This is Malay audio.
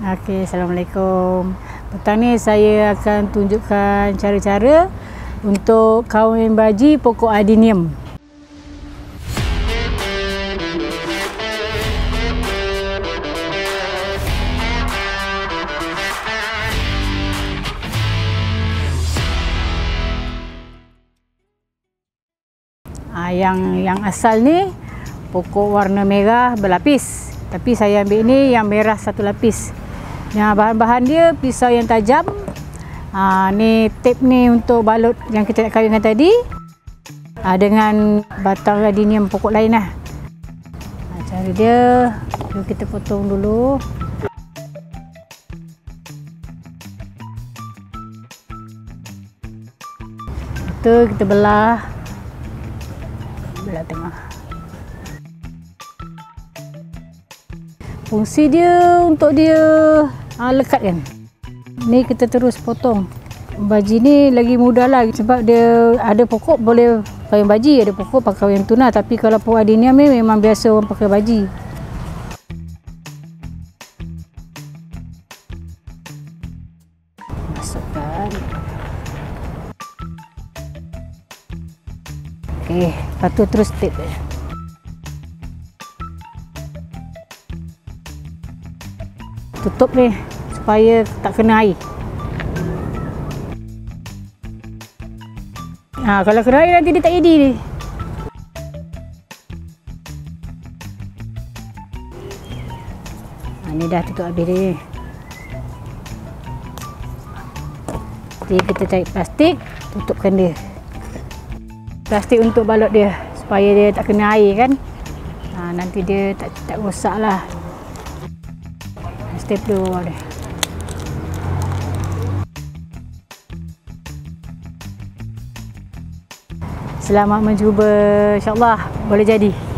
Okey, Assalamualaikum. Petang ni saya akan tunjukkan cara-cara untuk kawin baji pokok adenium. Yang asal ni pokok warna merah berlapis, tapi saya ambil ni yang merah satu lapis. Nah, bahan-bahan dia pisau yang tajam. Ni tip ni untuk balut yang kita nak kawinkan tadi dengan batang adenium pokok lain lah. Cara dia, kita potong dulu. Kita belah tengah. Fungsi dia untuk dia lekatkan. Ni kita terus potong. Baji ni lagi mudah lah sebab dia ada pokok boleh pakai baji, ada pokok pakai yang tunah, tapi kalau pokok adenium ni memang biasa orang pakai baji. Masukkan. Okey, lepas tu terus tip. Tutup ni supaya tak kena air. Kalau kena air nanti dia tak jadi ni. Ni dah tutup habis dia. Jadi kita cari plastik, tutupkan dia. Plastik untuk balut dia supaya dia tak kena air kan. Nanti dia tak rosaklah. Stapler bawah dia. Selamat mencuba, insyaAllah boleh jadi.